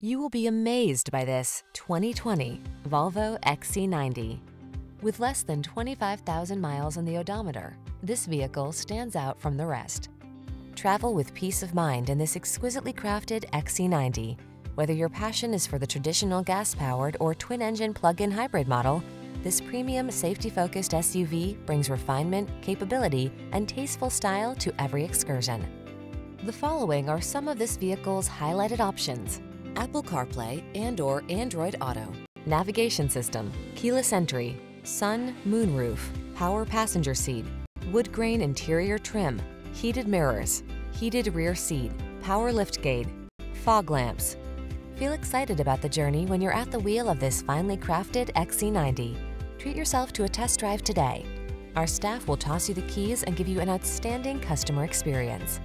You will be amazed by this 2020 Volvo XC90. With less than 25,000 miles on the odometer, this vehicle stands out from the rest. Travel with peace of mind in this exquisitely crafted XC90. Whether your passion is for the traditional gas-powered or twin-engine plug-in hybrid model, this premium safety-focused SUV brings refinement, capability, and tasteful style to every excursion. The following are some of this vehicle's highlighted options: Apple CarPlay and/or Android Auto, navigation system, keyless entry, sun, moon roof, power passenger seat, wood grain interior trim, heated mirrors, heated rear seat, power liftgate, fog lamps. Feel excited about the journey when you're at the wheel of this finely crafted XC90. Treat yourself to a test drive today. Our staff will toss you the keys and give you an outstanding customer experience.